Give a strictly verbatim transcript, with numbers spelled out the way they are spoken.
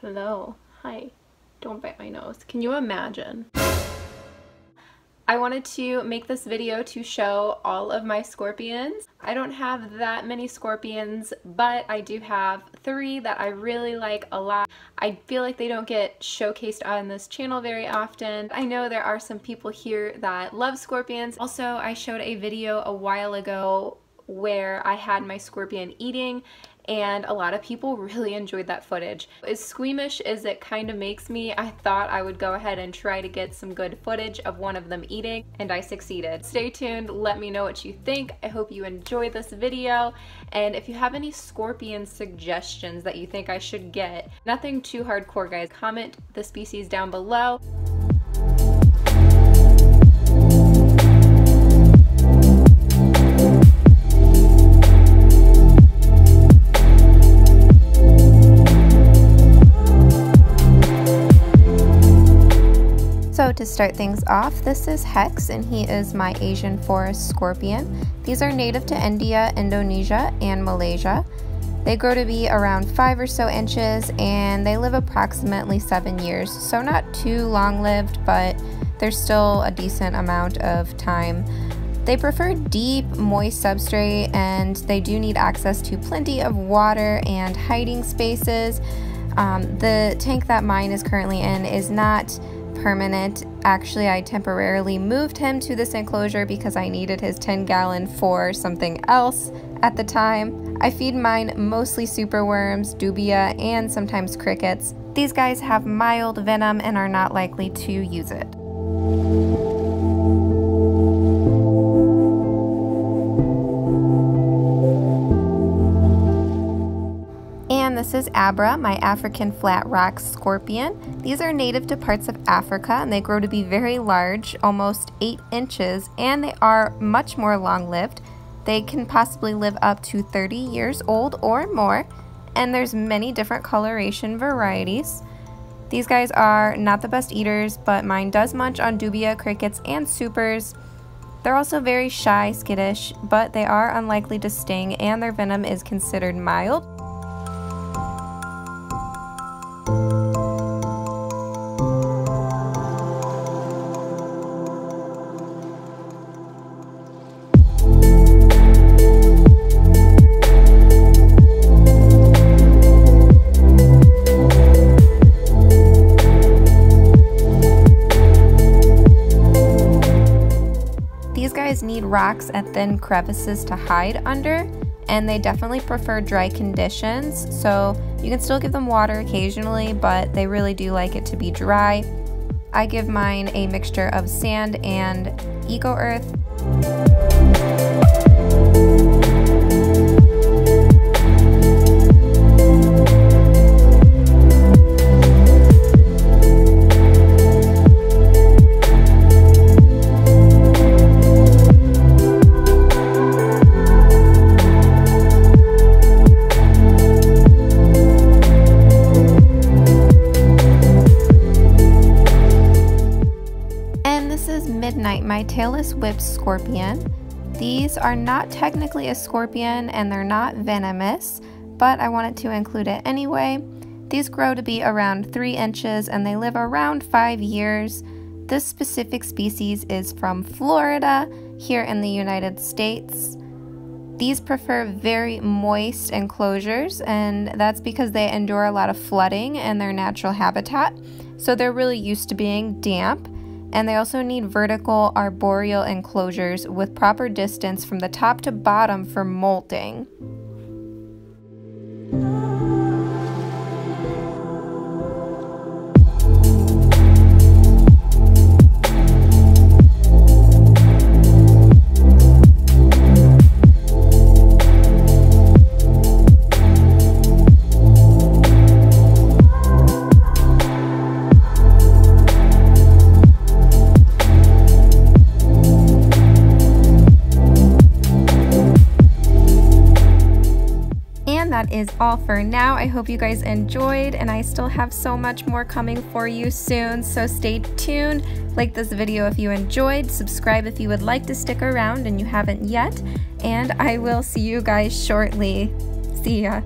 Hello. Hi. Don't bite my nose. Can you imagine? I wanted to make this video to show all of my scorpions. I don't have that many scorpions, but I do have three that I really like a lot. I feel like they don't get showcased on this channel very often. I know there are some people here that love scorpions. Also, I showed a video a while ago where I had my scorpion eating, and a lot of people really enjoyed that footage. As squeamish as it kind of makes me, I thought I would go ahead and try to get some good footage of one of them eating, and I succeeded. Stay tuned, let me know what you think. I hope you enjoy this video, and if you have any scorpion suggestions that you think I should get, nothing too hardcore guys, comment the species down below. So to start things off, this is Hex, and he is my Asian forest scorpion. These are native to India, Indonesia, and Malaysia. They grow to be around five or so inches, and they live approximately seven years. So not too long-lived, but there's still a decent amount of time. They prefer deep, moist substrate, and they do need access to plenty of water and hiding spaces. Um, the tank that mine is currently in is not permanent. Actually, I temporarily moved him to this enclosure because I needed his ten gallon for something else at the time. I feed mine mostly superworms, dubia, and sometimes crickets. These guys have mild venom and are not likely to use it. This is Abra, my African flat rock scorpion. These are native to parts of Africa, and they grow to be very large, almost eight inches, and they are much more long-lived. They can possibly live up to thirty years old or more, and there's many different coloration varieties. These guys are not the best eaters, but mine does munch on dubia, crickets, and supers. They're also very shy, skittish, but they are unlikely to sting, and their venom is considered mild. Need rocks and thin crevices to hide under, and they definitely prefer dry conditions, so you can still give them water occasionally, but they really do like it to be dry. I give mine a mixture of sand and eco earth. My Tailless whip scorpion. These are not technically a scorpion and they're not venomous, but I wanted to include it anyway. These grow to be around three inches and they live around five years. This specific species is from Florida here in the United States. These prefer very moist enclosures, and that's because they endure a lot of flooding in their natural habitat, so they're really used to being damp. And they also need vertical arboreal enclosures with proper distance from the top to bottom for molting. That is all for now. I hope you guys enjoyed, and I still have so much more coming for you soon, so stay tuned. Like this video if you enjoyed, subscribe if you would like to stick around and you haven't yet, and I will see you guys shortly. See ya.